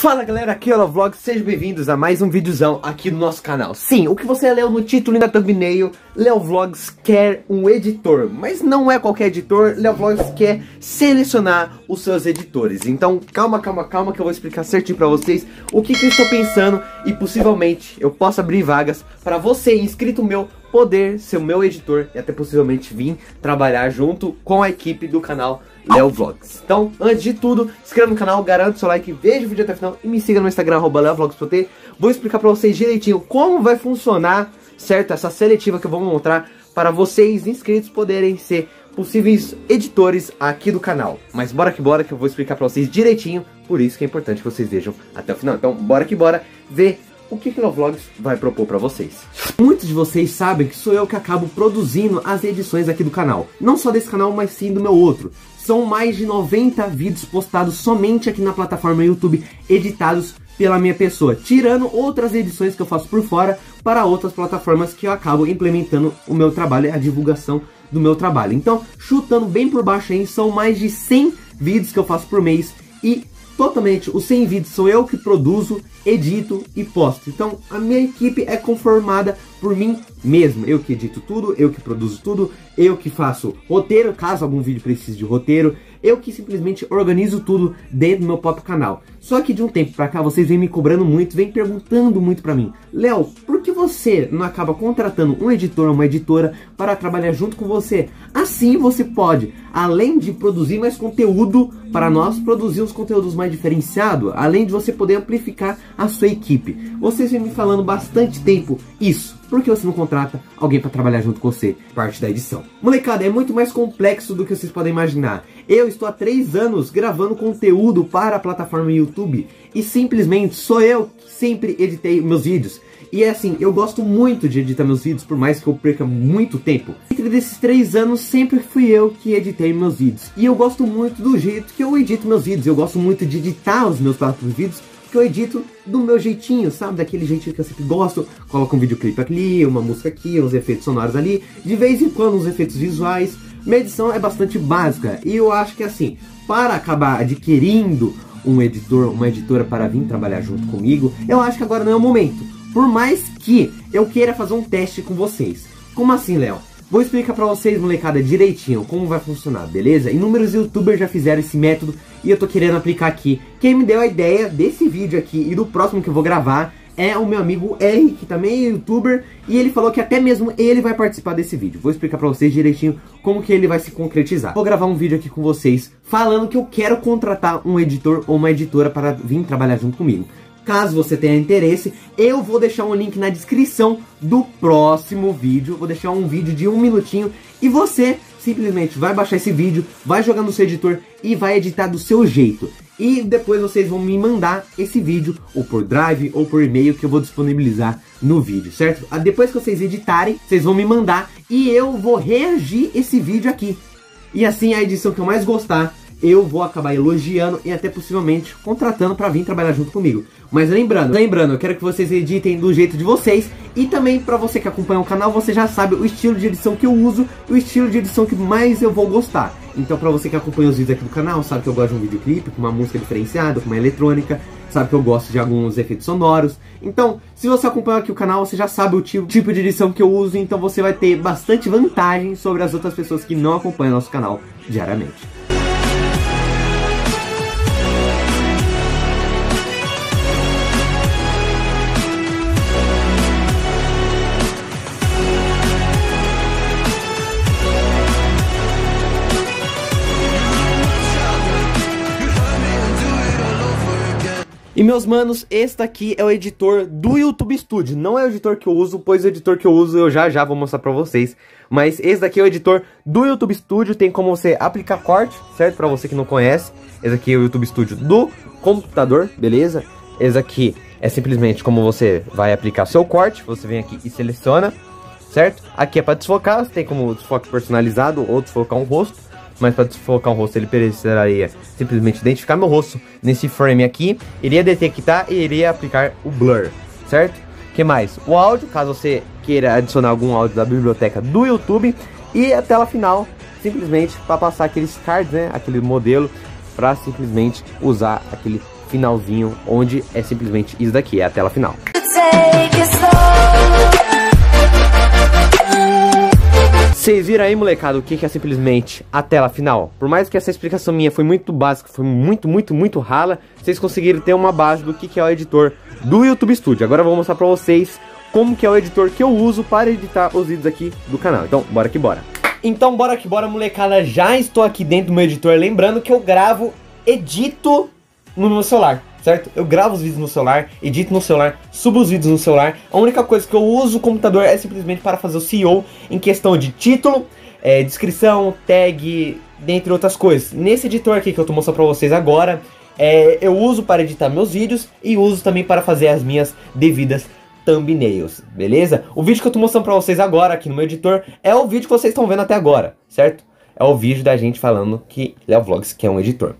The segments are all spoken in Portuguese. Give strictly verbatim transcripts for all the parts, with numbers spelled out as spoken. Fala galera, aqui é o Leo Vlogs, sejam bem-vindos a mais um videozão aqui no nosso canal. Sim, o que você leu no título e na thumbnail, Leo Vlogs quer um editor, mas não é qualquer editor, Leo Vlogs quer selecionar os seus editores. Então calma, calma, calma que eu vou explicar certinho pra vocês o que, que eu estou pensando e possivelmente eu posso abrir vagas pra você, inscrito meu, poder ser o meu editor e até possivelmente vir trabalhar junto com a equipe do canal Leo Vlogs. Então, antes de tudo, se inscreva no canal, garanta o seu like, veja o vídeo até o final e me siga no Instagram, arroba leovlogs ponto t. Vou explicar pra vocês direitinho como vai funcionar, certo? Essa seletiva que eu vou mostrar para vocês inscritos poderem ser possíveis editores aqui do canal. Mas bora que bora que eu vou explicar pra vocês direitinho, por isso que é importante que vocês vejam até o final. Então, bora que bora ver o que que o Leo Vlogs vai propor pra vocês. Muitos de vocês sabem que sou eu que acabo produzindo as edições aqui do canal. Não só desse canal, mas sim do meu outro. São mais de noventa vídeos postados somente aqui na plataforma YouTube, editados pela minha pessoa, tirando outras edições que eu faço por fora para outras plataformas que eu acabo implementando o meu trabalho, a divulgação do meu trabalho. Então, chutando bem por baixo aí, são mais de cem vídeos que eu faço por mês e totalmente, os cem vídeos sou eu que produzo, edito e posto. Então, a minha equipe é conformada por mim mesmo. Eu que edito tudo, eu que produzo tudo, eu que faço roteiro, caso algum vídeo precise de roteiro, eu que simplesmente organizo tudo dentro do meu próprio canal. Só que de um tempo pra cá, vocês vêm me cobrando muito, vêm perguntando muito pra mim. Léo, por que você não acaba contratando um editor ou uma editora para trabalhar junto com você? Assim você pode, além de produzir mais conteúdo para nós, produzir os conteúdos mais diferenciados, além de você poder amplificar a sua equipe. Vocês vêm me falando bastante tempo isso. Por que você não contrata alguém para trabalhar junto com você, parte da edição? Molecada, é muito mais complexo do que vocês podem imaginar. Eu estou há três anos gravando conteúdo para a plataforma YouTube e simplesmente sou eu que sempre editei meus vídeos. E é assim, eu gosto muito de editar meus vídeos, por mais que eu perca muito tempo. Entre desses três anos, sempre fui eu que editei meus vídeos. E eu gosto muito do jeito que eu edito meus vídeos. Eu gosto muito de editar os meus próprios vídeos, que eu edito do meu jeitinho, sabe? Daquele jeitinho que eu sempre gosto. Coloco um videoclipe aqui, uma música aqui, uns efeitos sonoros ali. De vez em quando, uns efeitos visuais. Minha edição é bastante básica. E eu acho que assim, para acabar adquirindo um editor, uma editora para vir trabalhar junto comigo, eu acho que agora não é o momento. Por mais que eu queira fazer um teste com vocês. Como assim, Léo? Vou explicar pra vocês, molecada, direitinho como vai funcionar, beleza? Inúmeros youtubers já fizeram esse método e eu tô querendo aplicar aqui. Quem me deu a ideia desse vídeo aqui e do próximo que eu vou gravar é o meu amigo Eric, que também é youtuber, e ele falou que até mesmo ele vai participar desse vídeo. Vou explicar pra vocês direitinho como que ele vai se concretizar. Vou gravar um vídeo aqui com vocês falando que eu quero contratar um editor ou uma editora para vir trabalhar junto comigo. Caso você tenha interesse, eu vou deixar um link na descrição do próximo vídeo. Vou deixar um vídeo de um minutinho e você simplesmente vai baixar esse vídeo, vai jogar no seu editor e vai editar do seu jeito. E depois vocês vão me mandar esse vídeo ou por drive ou por e-mail que eu vou disponibilizar no vídeo, certo? Depois que vocês editarem, vocês vão me mandar e eu vou reagir esse vídeo aqui. E assim a edição que eu mais gostar, eu vou acabar elogiando e até possivelmente contratando pra vir trabalhar junto comigo. Mas lembrando, lembrando, eu quero que vocês editem do jeito de vocês. E também pra você que acompanha o canal, você já sabe o estilo de edição que eu uso, o estilo de edição que mais eu vou gostar. Então pra você que acompanha os vídeos aqui do canal, sabe que eu gosto de um videoclipe, com uma música diferenciada, com uma eletrônica, sabe que eu gosto de alguns efeitos sonoros. Então, se você acompanha aqui o canal, você já sabe o tipo, tipo de edição que eu uso, então você vai ter bastante vantagem sobre as outras pessoas que não acompanham nosso canal diariamente. E meus manos, este aqui é o editor do YouTube Studio, não é o editor que eu uso, pois o editor que eu uso eu já já vou mostrar pra vocês. Mas esse daqui é o editor do YouTube Studio, tem como você aplicar corte, certo? Pra você que não conhece, esse aqui é o YouTube Studio do computador, beleza? Esse aqui é simplesmente como você vai aplicar seu corte, você vem aqui e seleciona, certo? Aqui é pra desfocar, você tem como desfoque personalizado ou desfocar um rosto. Mas para desfocar um rosto, ele precisaria simplesmente identificar meu rosto nesse frame aqui, iria detectar e iria aplicar o blur, certo? O que mais? O áudio, caso você queira adicionar algum áudio da biblioteca do YouTube. E a tela final, simplesmente para passar aqueles cards, né? Aquele modelo, para simplesmente usar aquele finalzinho, onde é simplesmente isso daqui, é a tela final. Vocês viram aí, molecada, o que, que é simplesmente a tela final? Por mais que essa explicação minha foi muito básica, foi muito, muito, muito rala, vocês conseguiram ter uma base do que, que é o editor do YouTube Studio. Agora eu vou mostrar pra vocês como que é o editor que eu uso para editar os vídeos aqui do canal. Então, bora que bora. Então, bora que bora, molecada. Já estou aqui dentro do meu editor. Lembrando que eu gravo, edito no meu celular, certo? Eu gravo os vídeos no celular, edito no celular, subo os vídeos no celular. A única coisa que eu uso o computador é simplesmente para fazer o S E O em questão de título, é, descrição, tag, dentre outras coisas. Nesse editor aqui que eu tô mostrando pra vocês agora, é, eu uso para editar meus vídeos e uso também para fazer as minhas devidas thumbnails, beleza? O vídeo que eu tô mostrando pra vocês agora aqui no meu editor é o vídeo que vocês estão vendo até agora, certo? É o vídeo da gente falando que Leo Vlogs que é um editor.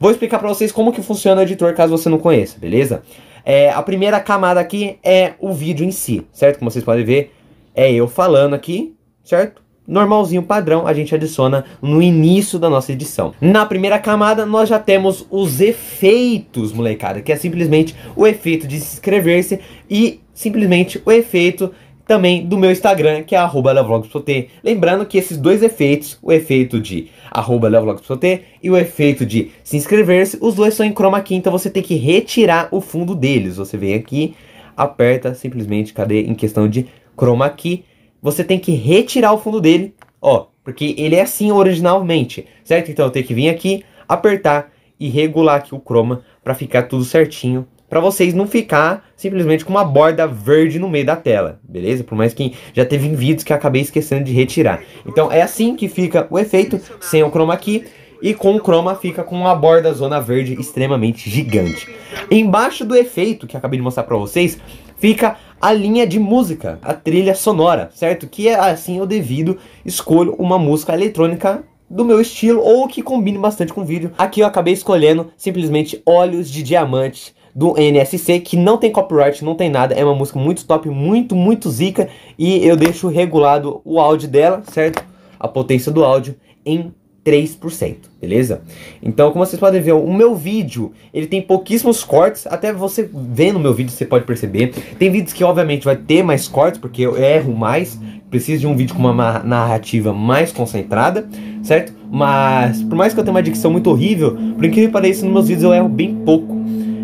Vou explicar pra vocês como que funciona o editor, caso você não conheça, beleza? É, a primeira camada aqui é o vídeo em si, certo? Como vocês podem ver, é eu falando aqui, certo? Normalzinho, padrão, a gente adiciona no início da nossa edição. Na primeira camada, nós já temos os efeitos, molecada, que é simplesmente o efeito de se inscrever-se e simplesmente o efeito também do meu Instagram, que é arroba leovlogs.pt. Lembrando que esses dois efeitos, o efeito de arroba leovlogs.pt e o efeito de se inscrever-se, os dois são em chroma key, então você tem que retirar o fundo deles. Você vem aqui, aperta simplesmente, cadê? Em questão de chroma key, você tem que retirar o fundo dele, ó, porque ele é assim originalmente, certo? Então eu tenho que vir aqui, apertar e regular aqui o chroma para ficar tudo certinho, pra vocês não ficar simplesmente com uma borda verde no meio da tela, beleza? Por mais que já teve vídeos que eu acabei esquecendo de retirar. Então é assim que fica o efeito, sem o chroma key. E com o chroma fica com uma borda zona verde extremamente gigante. Embaixo do efeito, que eu acabei de mostrar pra vocês, fica a linha de música, a trilha sonora, certo? Que é assim eu devido, escolho uma música eletrônica do meu estilo ou que combine bastante com o vídeo. Aqui eu acabei escolhendo simplesmente Olhos de Diamante, do N S C, que não tem copyright, não tem nada, é uma música muito top, muito, muito zica, e eu deixo regulado o áudio dela, certo? A potência do áudio em três por cento, beleza? Então, como vocês podem ver, o meu vídeo, ele tem pouquíssimos cortes, até você vendo o meu vídeo, você pode perceber, tem vídeos que obviamente vai ter mais cortes, porque eu erro mais, preciso de um vídeo com uma narrativa mais concentrada, certo? Mas, por mais que eu tenha uma dicção muito horrível, por incrível que pareça, nos meus vídeos eu erro bem pouco.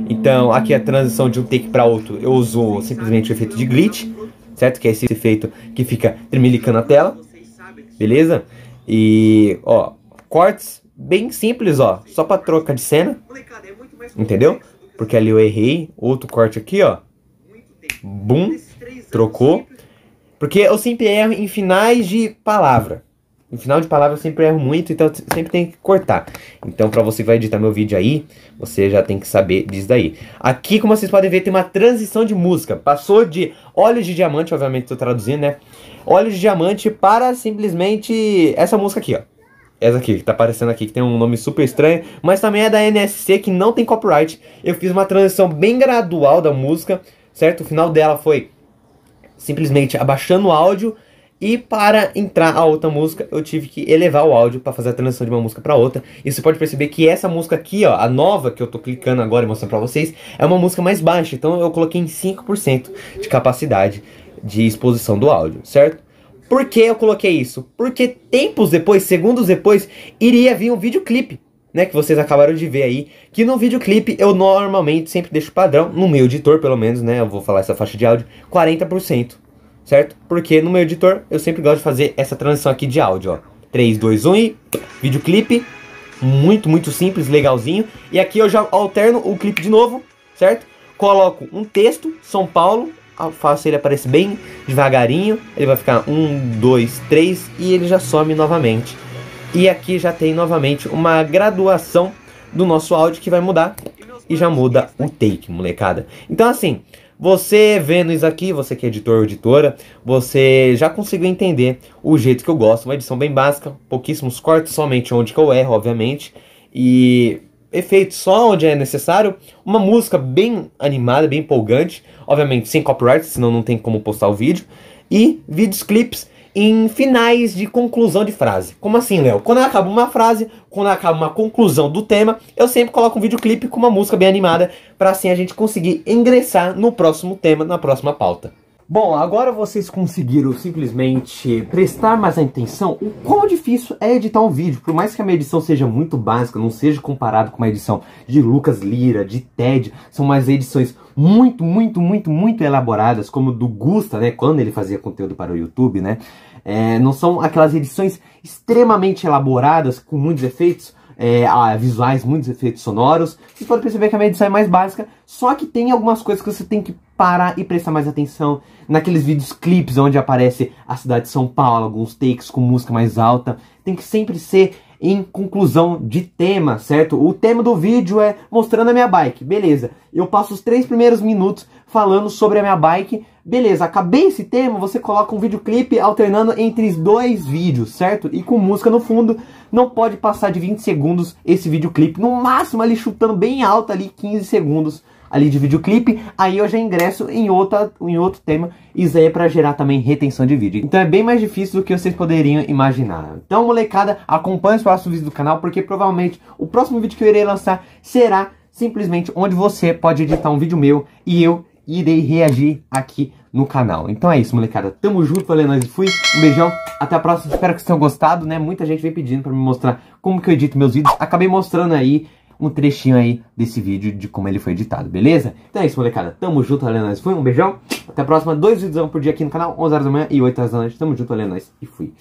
Então, aqui a transição de um take para outro, eu uso simplesmente o efeito de glitch, certo? Que é esse efeito que fica tremelicando a tela, beleza? E, ó, cortes bem simples, ó, só para troca de cena, entendeu? Porque ali eu errei, outro corte aqui, ó, bum, trocou. Porque eu sempre erro em finais de palavra. No final de palavra eu sempre erro muito, então sempre tem que cortar. Então pra você que vai editar meu vídeo aí, você já tem que saber disso daí. Aqui, como vocês podem ver, tem uma transição de música. Passou de Olhos de Diamante, obviamente tô traduzindo, né? Olhos de Diamante para simplesmente essa música aqui, ó. Essa aqui, que tá aparecendo aqui, que tem um nome super estranho, mas também é da N S C, que não tem copyright. Eu fiz uma transição bem gradual da música, certo? O final dela foi simplesmente abaixando o áudio. E para entrar a outra música, eu tive que elevar o áudio para fazer a transição de uma música para outra. E você pode perceber que essa música aqui, ó, a nova que eu tô clicando agora e mostrando para vocês, é uma música mais baixa. Então eu coloquei em cinco por cento de capacidade de exposição do áudio, certo? Por que eu coloquei isso? Porque tempos depois, segundos depois, iria vir um videoclipe, né, que vocês acabaram de ver aí, que no videoclipe eu normalmente sempre deixo padrão, no meu editor pelo menos, né, eu vou falar essa faixa de áudio, quarenta por cento. Certo? Porque no meu editor eu sempre gosto de fazer essa transição aqui de áudio, ó. três, dois, um e... videoclipe. Muito, muito simples, legalzinho. E aqui eu já alterno o clipe de novo, certo? Coloco um texto, São Paulo. Faço ele aparecer bem devagarinho. Ele vai ficar um, dois, três e ele já some novamente. E aqui já tem novamente uma graduação do nosso áudio que vai mudar. E já muda o take, molecada. Então assim... Você vendo isso aqui, você que é editor ou editora, você já conseguiu entender o jeito que eu gosto. Uma edição bem básica, pouquíssimos cortes, somente onde que eu erro, obviamente. E efeitos só onde é necessário. Uma música bem animada, bem empolgante. Obviamente sem copyright, senão não tem como postar o vídeo. E vídeos clipes em finais de conclusão de frase. Como assim, Léo? Quando eu acabo uma frase, quando eu acabo uma conclusão do tema, eu sempre coloco um videoclipe com uma música bem animada, para assim a gente conseguir ingressar no próximo tema, na próxima pauta. Bom, agora vocês conseguiram simplesmente prestar mais atenção o quão difícil é editar um vídeo. Por mais que a minha edição seja muito básica, não seja comparado com uma edição de Lucas Lira, de Ted, são umas edições muito, muito, muito, muito elaboradas, como do Gusta, né, quando ele fazia conteúdo para o YouTube, né, é, não são aquelas edições extremamente elaboradas, com muitos efeitos, É, ah, visuais, muitos efeitos sonoros. Vocês podem perceber que a minha edição é mais básica, só que tem algumas coisas que você tem que parar e prestar mais atenção. Naqueles vídeos clipes onde aparece a cidade de São Paulo, alguns takes com música mais alta, tem que sempre ser em conclusão de tema, certo? O tema do vídeo é mostrando a minha bike, beleza. Eu passo os três primeiros minutos falando sobre a minha bike, beleza. Acabei esse tema, você coloca um videoclipe alternando entre os dois vídeos, certo? E com música no fundo. Não pode passar de vinte segundos esse videoclipe, no máximo ali chutando bem alto ali quinze segundos ali de videoclipe, aí eu já ingresso em, outra, em outro tema, isso aí é pra gerar também retenção de vídeo. Então é bem mais difícil do que vocês poderiam imaginar. Então molecada, acompanhe os próximos vídeos do canal, porque provavelmente o próximo vídeo que eu irei lançar será simplesmente onde você pode editar um vídeo meu e eu irei reagir aqui no canal. Então é isso, molecada, tamo junto, valeu, nós e fui, um beijão. Até a próxima, espero que vocês tenham gostado, né? Muita gente vem pedindo pra me mostrar como que eu edito meus vídeos. Acabei mostrando aí um trechinho aí desse vídeo, de como ele foi editado, beleza? Então é isso, molecada. Tamo junto, valeu, nós. Fui, um beijão. Até a próxima. Dois vídeos por dia aqui no canal, onze horas da manhã e oito horas da noite. Tamo junto, valeu, nós. E fui.